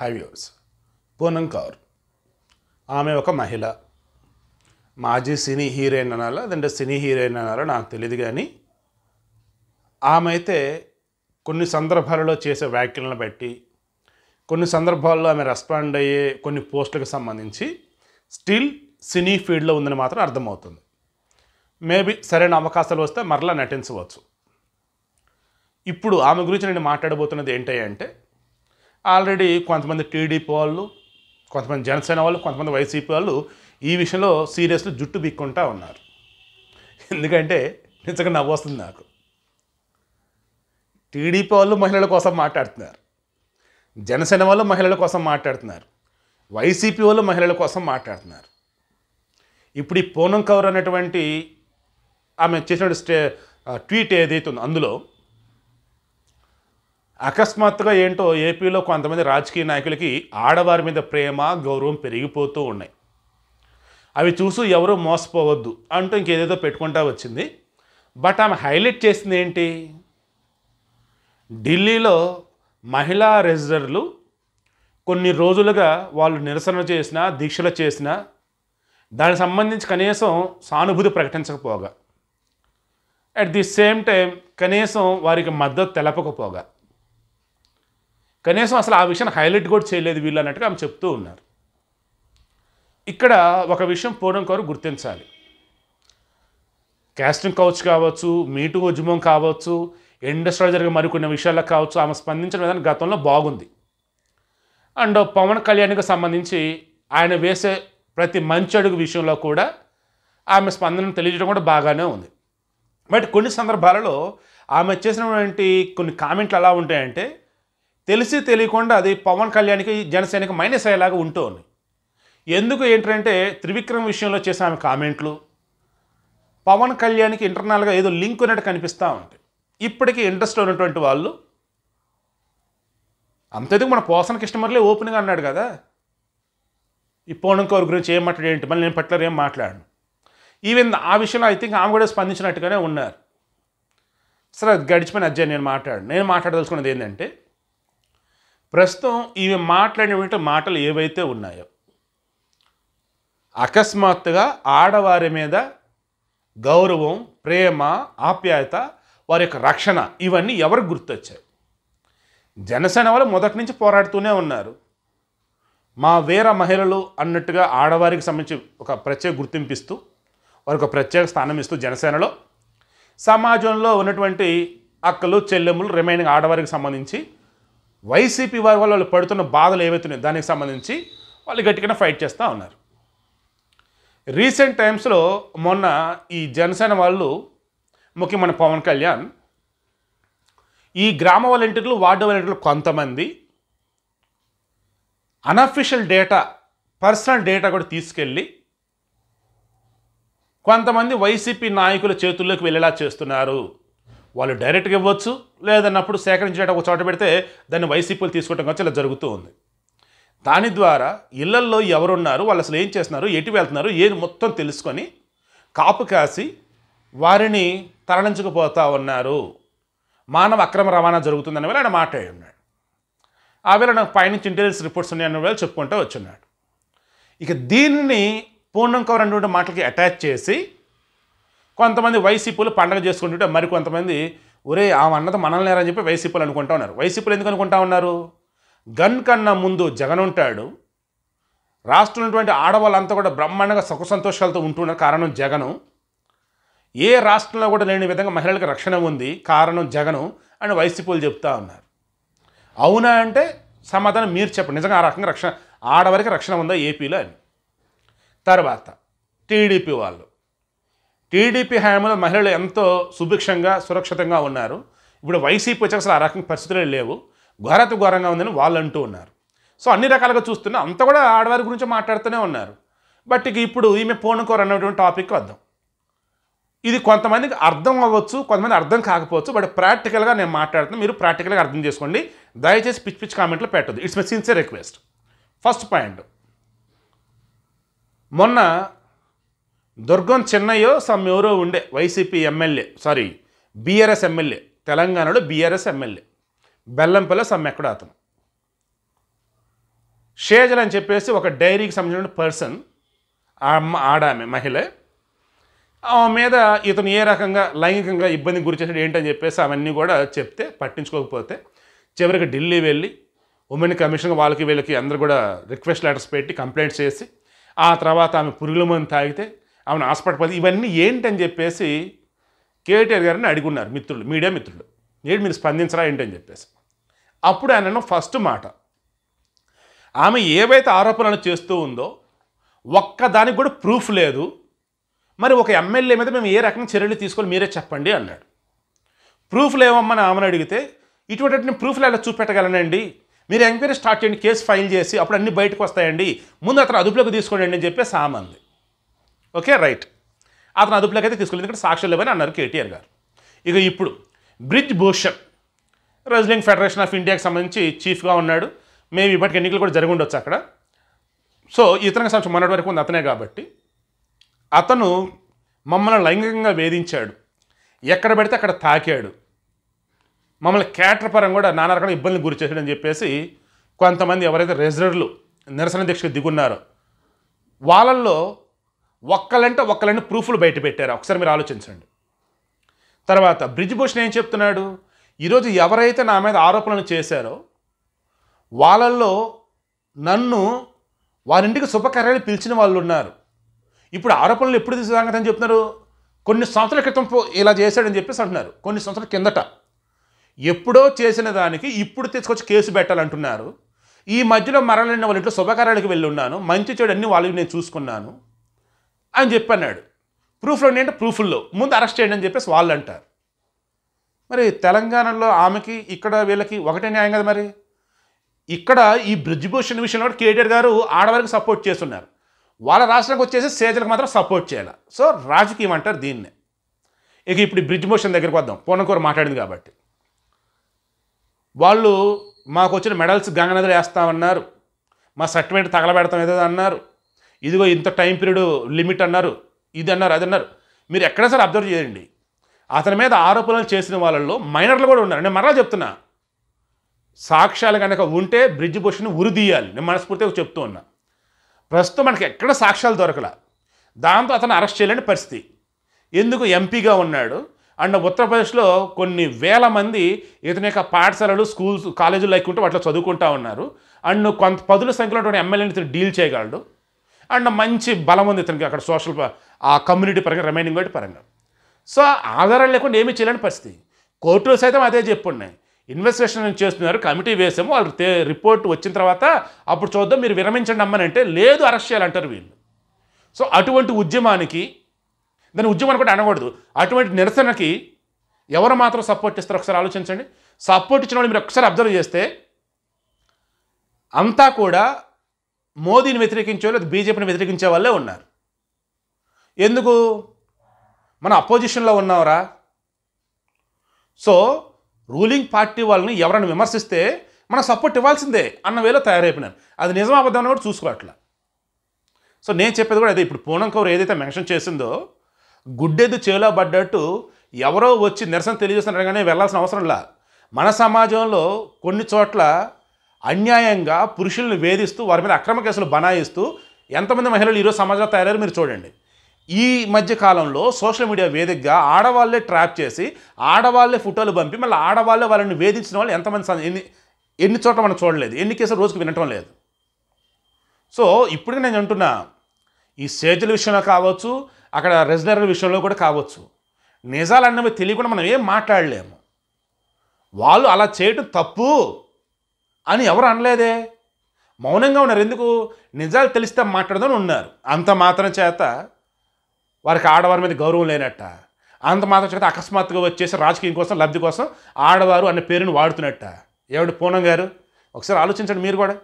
Hi viewers, Bonankar. Ame oka Mahila. Maji Sini Heroine Anala, then the Sini Heroine Anala Naku Teliyadu Gaani. Ame Aithe Konni Sandarbhalallo Chese Vyakhyalanu Batti, Konni Sandarbhalallo Ame Respond Ayye Konni Postulaku Sambandhinchi, Still Sini Field Lo Undani Matram Ardham Avutundi. Maybe Saraina Avakasalu Vaste Marla Natinchavachu. Ippudu Ame Gurinchi Nenu Maatladubotunnadi Enti Ante Already, Quantamanda TDP Palu, Quantamand Janasena, Quantamand YCP Palu, E. Vishalo seriously Juttu be contaunar. In the Gante, it's a Navasanak TDP Palu Mahalo Cosa Martartner Janasena Mahalo Cosa Martartner YCP Palu Mahalo Cosa Martartner. If pretty Ponam Kaurana 20, I'm a Chester tweet a date on Andulo. అకస్మాత్తుగా ఏంటో ఏపీలో కొంతమంది రాజకీయ నాయకులకి ఆడవారి మీద ప్రేమ గౌరవం పెరిగిపోతూ ఉన్నాయి. అవి చూసి ఎవరు మోసపోవద్దు అంటూ ఇంకేదేదో పెట్టుకుంటా వచ్చింది. బట్ ఆమె హైలైట్ చేసింది ఏంటి? ఢిల్లీలో మహిళా రిజర్వర్లు కొన్ని రోజులుగా వాళ్ళు నిరసన చేసినా దీక్షలు చేసినా దానికి సంబంధించి కనీసం సానుభూతి ప్రకటించకపోగా, అట్ ది సేమ్ టైం కనీసం వారికి మద్దతు తెలపకపోగా, కనీసం అసలు ఆ విషయం హైలైట్ కూడా చేయలేదు వీళ్ళు అన్నట్టుగా ఆమె చెప్తూ ఉన్నారు. ఇక్కడ ఒక విషయం పోవడంకోరు గుర్తించాలి. క్యాస్టింగ్ కౌచ్ కావచ్చు, మీటు ఉద్యమం కావచ్చు, ఇండస్ట్రీలో జరిగే మరికొన్ని విషయాలకు కావచ్చు, ఆమె స్పందించిన విధానం గతంలో బాగుంది. అండ్ పవన్ కళ్యాణ్కి సంబంధించి ఆయన వేసే ప్రతి మంచి అడుగు విషయంలో కూడా ఆమె స్పందనను తెలియజేయడం కూడా బాగానే ఉంది. బట్ కొన్ని సందర్భాలలో ఆమె చేసినటువంటి కొన్ని కామెంట్లు ఎలా ఉంటాయంటే, తెలిసి తెలియకుండా అది పవన్ కళ్యాణ్కి జనసేనకి మైనస్ అయ్యేలాగా ఉంటూ ఉన్నాయి. ఎందుకు ఏంటంటే త్రివిక్రమ్ విషయంలో చేసే ఆమె కామెంట్లు పవన్ కళ్యాణ్కి ఇంటర్నల్గా ఏదో లింక్ ఉన్నట్టు కనిపిస్తూ ఉంటాయి. ఇప్పటికీ ఇంట్రెస్ట్ ఉన్నటువంటి వాళ్ళు అంతేందుకు మన పోసన కృష్ణమూర్తి ఓపెన్గా అన్నాడు కదా, ఈ పోవడంకోరు గురించి ఏం మాట్లాడే ఏంటి, మళ్ళీ నేను పట్ల ఏం మాట్లాడను. ఈవెన్ ఆ విషయంలో ఐ థింక్ ఆమె కూడా స్పందించినట్టుగానే ఉన్నారు. సరే గడిచిపోయిన అధ్యాయం నేను మాట్లాడదలుచుకున్నది ఏంటంటే, ప్రస్తుతం ఈమె మాట్లాడినటువంటి మాటలు ఏవైతే ఉన్నాయో అకస్మాత్తుగా ఆడవారి మీద గౌరవం, ప్రేమ, ఆప్యాయత, వారి యొక్క రక్షణ, ఇవన్నీ ఎవరికి గుర్తొచ్చాయి? జనసేన వాళ్ళు మొదటి నుంచి పోరాడుతూనే ఉన్నారు. మా వీర మహిళలు అన్నట్టుగా ఆడవారికి సంబంధించి ఒక ప్రత్యేక గుర్తింపిస్తూ వారికి ఒక ప్రత్యేక స్థానం ఇస్తూ జనసేనలో సమాజంలో ఉన్నటువంటి అక్కలు చెల్లెములు రిమైనింగ్ ఆడవారికి సంబంధించి వైసీపీ వారి వల్ల వాళ్ళు పడుతున్న బాధలు ఏవైతున్నాయో దానికి సంబంధించి వాళ్ళు గట్టిగానే ఫైట్ చేస్తూ ఉన్నారు. రీసెంట్ టైమ్స్లో మొన్న ఈ జనసేన వాళ్ళు ముఖ్యమంత్రి పవన్ కళ్యాణ్ ఈ గ్రామ వాలంటీర్లు, వార్డు వాలంటీర్లు కొంతమంది అనఫిషియల్ డేటా, పర్సనల్ డేటా కూడా తీసుకెళ్ళి కొంతమంది వైసీపీ నాయకుల చేతుల్లోకి వెళ్ళేలా చేస్తున్నారు. వాళ్ళు డైరెక్ట్గా ఇవ్వచ్చు, లేదన్నప్పుడు సేకరించేట ఒక చోట పెడితే దాన్ని వైసీపీలు తీసుకోవడం కావచ్చు, ఇలా జరుగుతూ ఉంది. దాని ద్వారా ఇళ్లల్లో ఎవరున్నారు, వాళ్ళు అసలు ఏం చేస్తున్నారు, ఎటు వెళ్తున్నారు, ఏది మొత్తం తెలుసుకొని కాపు కాసి వారిని తరలించకపోతా ఉన్నారు. మానవ అక్రమ రవాణా జరుగుతుందనే వేళ ఆయన మాట్లాడి ఉన్నాడు. ఆ వేళ నాకు పైనుంచి ఇంటెలిజెన్స్ రిపోర్ట్స్ ఉన్నాయన్న వేళ చెప్పుకుంటూ వచ్చున్నాడు. ఇక దీన్ని పూర్ణంకవర్ అనేటువంటి మాటలకి అటాచ్ చేసి కొంతమంది వైసీపీలు పండగ చేసుకుంటుంటే మరికొంతమంది ఒరే ఆమె అన్నది మనల్ని లేరని చెప్పి వైసీపీలు అనుకుంటా ఉన్నారు. వైసీపీలు ఎందుకు అనుకుంటా ఉన్నారు? గన్ కన్నా ముందు జగన్ ఉంటాడు, రాష్ట్రంలో ఉన్నటువంటి ఆడవాళ్ళంతా కూడా బ్రహ్మాండంగా సుఖ సంతోషాలతో ఉంటున్న కారణం జగను, ఏ రాష్ట్రంలో కూడా లేని విధంగా మహిళలకు రక్షణ ఉంది కారణం జగను అని వైసీపీలు చెప్తా ఉన్నారు. అవునా అంటే సమాధానం మీరు చెప్పండి, నిజంగా ఆ రకంగా రక్షణ ఆడవారికి రక్షణ ఉందా ఏపీలో అని. తర్వాత టీడీపీ వాళ్ళు టీడీపీ హయాంలో మహిళలు ఎంతో సుభిక్షంగా సురక్షితంగా ఉన్నారు, ఇప్పుడు వైసీపీ వచ్చాక అసలు ఆ రకంగా పరిస్థితులే లేవు, ఘోరత ఘోరంగా ఉందని వాళ్ళు అంటూ ఉన్నారు. సో అన్ని రకాలుగా చూస్తున్నా అంతా కూడా ఆడవారి గురించి మాట్లాడుతూనే ఉన్నారు. బట్ ఇప్పుడు ఈమె పోనుకోరు అనేటువంటి టాపిక్ వద్దాం. ఇది కొంతమందికి అర్థం అవ్వచ్చు, కొంతమంది అర్థం కాకపోవచ్చు. బట్ ప్రాక్టికల్గా నేను మాట్లాడుతున్నా, మీరు ప్రాక్టికల్గా అర్థం చేసుకోండి. దయచేసి పిచ్చి పిచ్చి కామెంట్లు పెట్టద్దు. It's my sincere request. First point, మొన్న దుర్గం చెన్నయ్యో సమ్ ఎవరో ఉండే YCP MLA, sorry BRS MLA, తెలంగాణలో బీఆర్ఎస్ ఎమ్మెల్యే బెల్లంపల్లి సమ్ ఎక్కడో అతను షేజల్ అని చెప్పేసి ఒక డైరీకి సంబంధించిన పర్సన్, ఆ ఆడామె మహిళ, ఆమె మీద ఇతను ఏ రకంగా లైంగికంగా ఇబ్బందికి గురి చేశాడు ఏంటని చెప్పేసి అవన్నీ కూడా చెప్తే పట్టించుకోకపోతే చివరికి ఢిల్లీ వెళ్ళి ఉమెన్ కమిషన్ వాళ్ళకి వీళ్ళకి అందరూ కూడా రిక్వెస్ట్ లెటర్స్ పెట్టి కంప్లైంట్స్ చేసి ఆ తర్వాత ఆమె పురుగుల మందు తాగితే ఆమెను హాస్పిటల్ పోతే ఇవన్నీ ఏంటని చెప్పేసి కేటీఆర్ గారిని అడుగున్నారు మిత్రులు, మీడియా మిత్రులు, ఏంటి మీరు స్పందించరా ఏంటని చెప్పేసి. అప్పుడు ఆయన ఫస్ట్ మాట, ఆమె ఏవైతే ఆరోపణలు చేస్తూ ఉందో ఒక్కదానికి కూడా ప్రూఫ్ లేదు, మరి ఒక ఎమ్మెల్యే మీద మేము ఏ రకమైన చర్యలు తీసుకోవాలి మీరే చెప్పండి అన్నాడు. ప్రూఫ్ లేవమ్మని ఆమెను అడిగితే ఇటువంటి ప్రూఫ్లు ఎలా చూపెట్టగలనండి, మీరు ఎంక్వైరీ స్టార్ట్ చేయండి, కేసు ఫైల్ చేసి అప్పుడు అన్నీ బయటకు వస్తాయండి, ముందు అతను అదుపులోకి తీసుకోండి అని చెప్పేసి ఆమంది. ఓకే రైట్, అతను అదుపులోకి అయితే తీసుకోలేదు, ఇక్కడ సాక్షులు లేవని అన్నారు కేటీఆర్ గారు. ఇక ఇప్పుడు Brij Bhushan wrestling federation of ఇండియాకి సంబంధించి చీఫ్గా ఉన్నాడు, మేము ఇప్పటికి ఎన్నికలు కూడా జరిగి ఉండొచ్చు అక్కడ, సో ఇతనికి సంబంధించి మొన్నటి వరకు ఉంది అతనే కాబట్టి, అతను మమ్మల్ని లైంగికంగా వేధించాడు, ఎక్కడ పెడితే అక్కడ తాకాడు, మమ్మల్ని క్యాటర్ పరంగా కూడా నానా రకాల ఇబ్బందులు గురి చేశాడని చెప్పేసి కొంతమంది ఎవరైతే రెజరర్లు నిరసన దీక్షకు దిగున్నారో వాళ్ళల్లో ఒక్కలంటే ఒక్కలంటే ప్రూఫ్లు బయట పెట్టారు. ఒకసారి మీరు ఆలోచించండి. తర్వాత బ్రిజ్ భూషణ్ ఏం చెప్తున్నాడు, ఈరోజు ఎవరైతే నా మీద ఆరోపణలు చేశారో వాళ్ళల్లో నన్ను వారింటికి శుభకార్యాలు పిలిచిన వాళ్ళు ఉన్నారు, ఇప్పుడు ఆరోపణలు ఎప్పుడు తీసుకురాగదని చెప్తున్నారు, కొన్ని సంవత్సరాల క్రితం ఇలా చేశాడని చెప్పేసి అంటున్నారు, కొన్ని సంవత్సరాల కిందట ఎప్పుడో చేసిన దానికి ఇప్పుడు తీసుకొచ్చి కేసు పెట్టాలంటున్నారు, ఈ మధ్యలో మరణిన వాళ్ళ ఇంట్లో శుభకార్యాలకు వెళ్ళి ఉన్నాను, మంచి చెడు అన్ని వాళ్ళని నేను చూసుకున్నాను అని చెప్పన్నాడు. ప్రూఫ్లో ఏంటంటే ప్రూఫ్ల్లో ముందు అరెస్ట్ చేయండి అని చెప్పేసి వాళ్ళు అంటారు. మరి తెలంగాణలో ఆమెకి ఇక్కడ వీళ్ళకి ఒకటే న్యాయం కదా. మరి ఇక్కడ ఈ బ్రిజ్ భూషణ్ విషయంలో కూడా కేటీఆర్ గారు ఆడవారికి సపోర్ట్ చేస్తున్నారు, వాళ్ళ రాష్ట్రానికి వచ్చేసి సేజలకు మాత్రం సపోర్ట్ చేయాలి, సో రాజకీయం అంటారు దీన్నే. ఇక ఇప్పుడు బ్రిజ్ భూషణ్ దగ్గరికి వద్దాం, పూనకూరు మాట్లాడింది కాబట్టి, వాళ్ళు మాకు వచ్చిన మెడల్స్ గంగనదిలో వేస్తామన్నారు, మా సర్టిఫికేట్ తగలబెడతాం ఏదో అన్నారు, ఇదిగో ఇంత టైం పీరియడ్ లిమిట్ అన్నారు, ఇది అన్నారు అది అన్నారు. మీరు ఎక్కడైనా సరే అబ్జర్వ్ చేయండి, అతని మీద ఆరోపణలు చేసిన వాళ్ళల్లో మైనర్లు కూడా ఉన్నారు. నేను మరలా చెప్తున్నా, సాక్ష్యాలు కనుక ఉంటే బ్రిజ్ భూషణ్ ఉరిదీయాలి, నేను మనస్ఫూర్తిగా చెప్తూ ఉన్నా. ప్రస్తుతం మనకి ఎక్కడ సాక్ష్యాలు దొరకల, దాంతో అతను అరెస్ట్ చేయలేని పరిస్థితి. ఎందుకు, ఎంపీగా ఉన్నాడు అండ్ ఉత్తరప్రదేశ్లో కొన్ని వేల మంది ఇతని యొక్క పాఠశాలలు స్కూల్స్ కాలేజీలు లేకుంటే వాటిలో చదువుకుంటూ ఉన్నారు, అండ్ కొంత పదుల సంఖ్యలో ఉన్నటువంటి ఎమ్మెల్యేని ఇతను డీల్ చేయగలడు, అండ్ మంచి బలం ఉంది ఇతనికి అక్కడ సోషల్ ఆ కమ్యూనిటీ పరంగా రిమైనింగ్ వాటి పరంగా. సో ఆధారాలు లేకుండా ఏమీ చేయలేని పరిస్థితి. కోర్టులు సైతం అదే చెప్పున్నాయి, ఇన్వెస్టిగేషన్ చేస్తున్నారు, కమిటీ వేసాము, వాళ్ళు రిపోర్ట్ వచ్చిన తర్వాత అప్పుడు చూద్దాం, మీరు విరమించండి అమ్మని అంటే లేదు అరెస్ట్ చేయాలంటారు వీళ్ళు. సో అటువంటి ఉద్యమానికి, దాని ఉద్యమాన్ని కూడా అనకూడదు, అటువంటి నిరసనకి ఎవరు మాత్రం సపోర్ట్ ఇస్తారు ఒకసారి ఆలోచించండి. సపోర్ట్ ఇచ్చిన వాళ్ళు మీరు ఒకసారి అబ్జర్వ్ చేస్తే అంతా కూడా మోదీని వ్యతిరేకించే వాళ్ళు, బీజేపీని వ్యతిరేకించే వాళ్ళే ఉన్నారు. ఎందుకు, మన అపోజిషన్లో ఉన్నావరా, సో రూలింగ్ పార్టీ వాళ్ళని ఎవరైనా విమర్శిస్తే మనం సపోర్ట్ ఇవ్వాల్సిందే అన్న వేలో తయారైపోయినారు. అది నిజం అబద్ధం కూడా చూసుకోవట్లా. సో నేను చెప్పేది కూడా అదే. ఇప్పుడు పూనం కౌర్ ఏదైతే మెన్షన్ చేసిందో, గుడ్డేది చేలో పడ్డట్టు ఎవరో వచ్చి నిరసన తెలియజేస్తున్నారు కానీ వెళ్ళాల్సిన అవసరం లేదు. మన సమాజంలో కొన్ని చోట్ల అన్యాయంగా పురుషులను వేధిస్తూ వారి మీద అక్రమ కేసులు బనాయిస్తూ ఎంతమంది మహిళలు ఈరోజు సమాజంలో తయారయ్యారు మీరు చూడండి. ఈ మధ్య కాలంలో సోషల్ మీడియా వేదికగా ఆడవాళ్ళే ట్రాప్ చేసి ఆడవాళ్ళే ఫోటోలు పంపి మళ్ళీ ఆడవాళ్ళే వాళ్ళని వేధించిన వాళ్ళు ఎంతమంది, ఎన్ని చోట్ల మనం చూడలేదు, ఎన్ని కేసులు రోజుకు వినటం లేదు. సో ఇప్పుడు నేను అంటున్నా, ఈ సేజల విషయంలో కావచ్చు, అక్కడ రెజ్లర్ల విషయంలో కూడా కావచ్చు, నిజాలు అన్నవి తెలియకుండా మనం ఏం మాట్లాడలేము. వాళ్ళు అలా చేయటం తప్పు అని ఎవరు అనలేదే, మౌనంగా ఉన్నారు. ఎందుకు, నిజాలు తెలిస్తే మాట్లాడదని ఉన్నారు. అంత మాత్రం చేత వారికి ఆడవారి మీద గౌరవం లేనట్ట, అంత మాత్రం చేత అకస్మాత్తుగా వచ్చేసి రాజకీయం కోసం లబ్ధి కోసం ఆడవారు అనే పేరుని వాడుతున్నట్ట. ఏమిటి పూనం గారు, ఒకసారి ఆలోచించండి మీరు కూడా.